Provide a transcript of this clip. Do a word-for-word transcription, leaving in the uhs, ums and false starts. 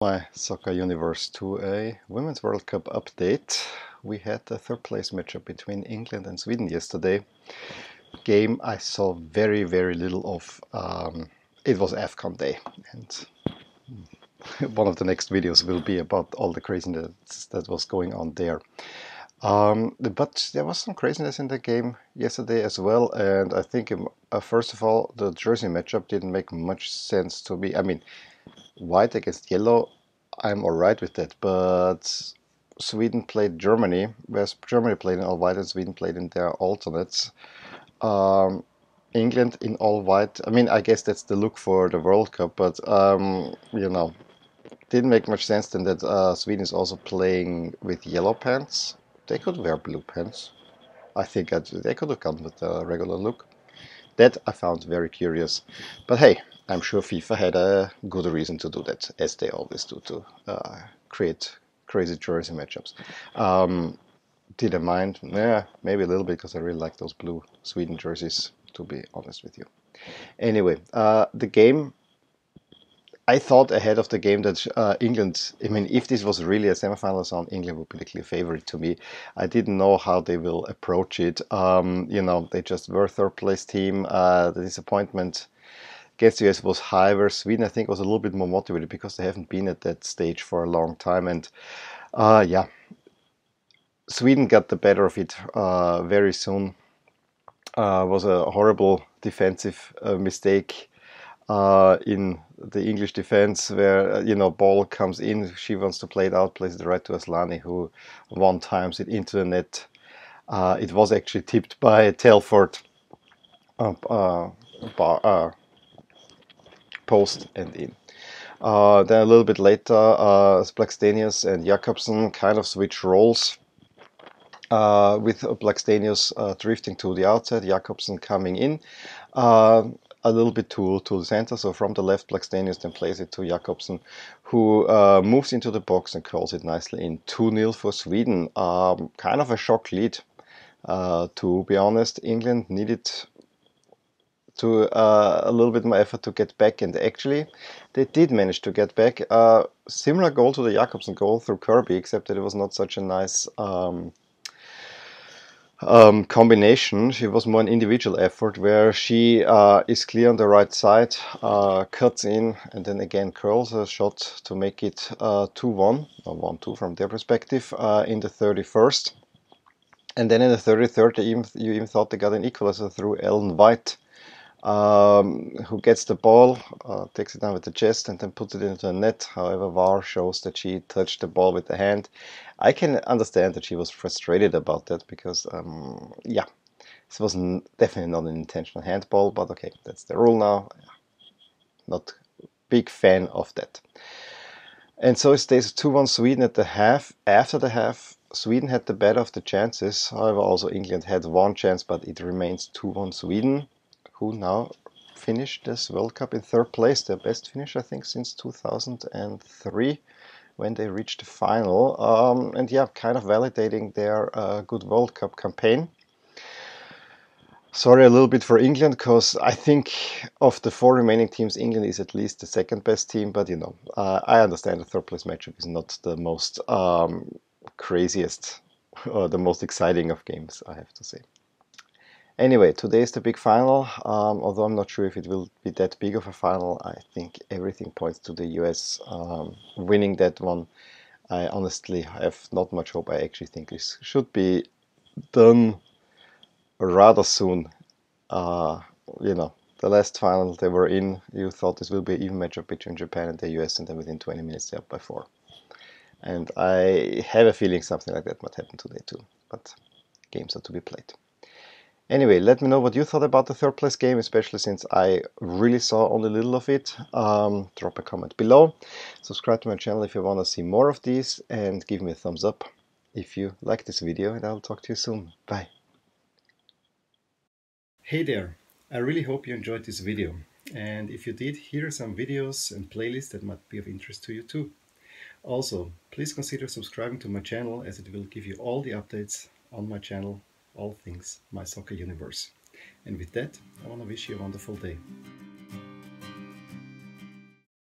My Soccer Universe two A Women's World Cup update. We had the third place matchup between England and Sweden yesterday. Game I saw very very little of. Um, it was AFCON day, and one of the next videos will be about all the craziness that was going on there. Um, but there was some craziness in the game yesterday as well, and I think uh, first of all the jersey matchup didn't make much sense to me. I mean, white against yellow, I'm alright with that, but Sweden played Germany, whereas Germany played in all white and Sweden played in their alternates. Um, England in all white, I mean, I guess that's the look for the World Cup, but um, you know, didn't make much sense then that uh, Sweden is also playing with yellow pants. They could wear blue pants. I think I'd, they could have gone with the regular look. That I found very curious, but hey, I'm sure FIFA had a good reason to do that, as they always do, to uh, create crazy jersey matchups. Um, did I mind? Yeah, maybe a little bit, because I really like those blue Sweden jerseys, to be honest with you. Anyway, uh, the game, I thought ahead of the game that uh, England, I mean, if this was really a semifinal round, England would be the clear favorite to me. I didn't know how they will approach it. Um, you know, they just were third place team. Uh, the disappointment against the U S was high, where Sweden, I think, was a little bit more motivated because they haven't been at that stage for a long time. And uh, yeah, Sweden got the better of it uh, very soon. Uh, was a horrible defensive uh, mistake uh, in the English defense, where, you know, ball comes in, she wants to play it out, plays it right to Asllani, who one times it into the net. Uh, it was actually tipped by Telford uh, uh, bar, uh, post and in. Uh, then a little bit later, uh, Blackstenius and Jakobsen kind of switch roles, uh, with Blackstenius uh, drifting to the outside, Jakobsen coming in. Uh, a little bit to, to the center, so from the left Blackstenius then plays it to Jakobsen, who uh, moves into the box and curls it nicely in. two nil for Sweden. Um, kind of a shock lead, uh, to be honest. England needed to uh, a little bit more effort to get back, and actually they did manage to get back. Uh, similar goal to the Jakobsen goal through Kirby, except that it was not such a nice um, Um, combination. She was more an individual effort, where she uh, is clear on the right side, uh, cuts in, and then again curls a shot to make it uh, two one, or one two from their perspective, uh, in the thirty-first. And then in the thirty-third, even, you even thought they got an equalizer through Ellen White, um, who gets the ball, uh, takes it down with the chest, and then puts it into the net. However, V A R shows that she touched the ball with the hand. I can understand that she was frustrated about that, because, um, yeah, this was n definitely not an intentional handball, but okay, that's the rule now. Not a big fan of that. And so it stays two one Sweden at the half. After the half, Sweden had the better of the chances. However, also England had one chance, but it remains two one Sweden, who now finished this World Cup in third place, their best finish, I think, since two thousand three. When they reached the final, um, and yeah, kind of validating their uh, good World Cup campaign. Sorry a little bit for England, because I think of the four remaining teams, England is at least the second best team, but you know, uh, I understand the third place matchup is not the most um, craziest, or the most exciting of games, I have to say. Anyway, today is the big final, um, although I'm not sure if it will be that big of a final. I think everything points to the U S um, winning that one. I honestly have not much hope. I actually think this should be done rather soon. Uh, you know, the last final they were in, you thought this will be an even matchup between Japan and the U S, and then within twenty minutes they're up by four. And I have a feeling something like that might happen today too, but games are to be played. Anyway, let me know what you thought about the third place game, especially since I really saw only little of it. Um, drop a comment below, subscribe to my channel if you want to see more of these, and give me a thumbs up if you like this video, and I'll talk to you soon. Bye! Hey there, I really hope you enjoyed this video, and if you did, here are some videos and playlists that might be of interest to you too. Also, please consider subscribing to my channel, as it will give you all the updates on my channel. All things My Soccer Universe. And with that, I want to wish you a wonderful day.